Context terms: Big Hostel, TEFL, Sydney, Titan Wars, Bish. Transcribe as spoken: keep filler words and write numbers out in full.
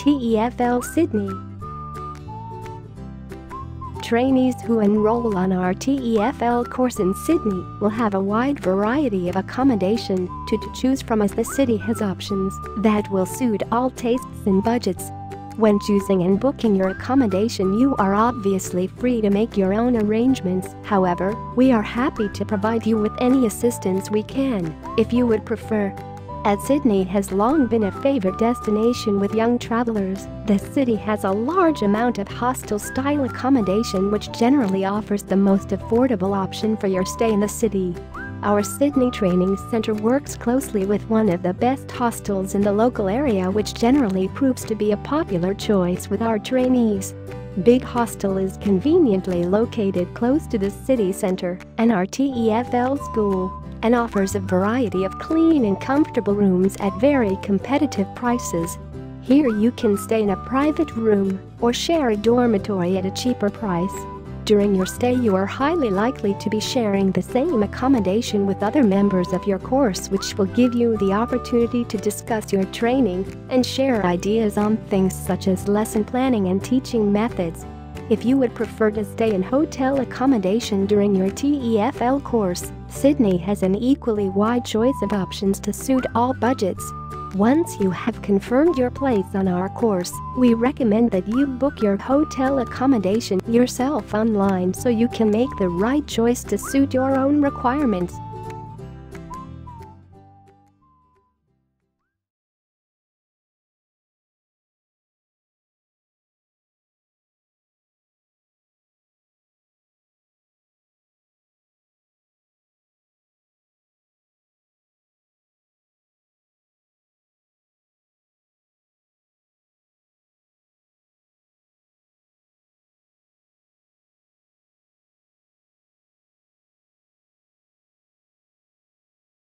T E F L Sydney. Trainees who enroll on our T E F L course in Sydney will have a wide variety of accommodation to, to choose from, as the city has options that will suit all tastes and budgets. When choosing and booking your accommodation, you are obviously free to make your own arrangements. However, we are happy to provide you with any assistance we can, if you would prefer. As Sydney has long been a favorite destination with young travelers, the city has a large amount of hostel-style accommodation which generally offers the most affordable option for your stay in the city. Our Sydney Training Centre works closely with one of the best hostels in the local area, which generally proves to be a popular choice with our trainees. Big Hostel is conveniently located close to the city centre and our T E F L school, and offers a variety of clean and comfortable rooms at very competitive prices. Here you can stay in a private room or share a dormitory at a cheaper price. During your stay, you are highly likely to be sharing the same accommodation with other members of your course, which will give you the opportunity to discuss your training and share ideas on things such as lesson planning and teaching methods. If you would prefer to stay in hotel accommodation during your T E F L course, Sydney has an equally wide choice of options to suit all budgets. Once you have confirmed your place on our course, we recommend that you book your hotel accommodation yourself online so you can make the right choice to suit your own requirements.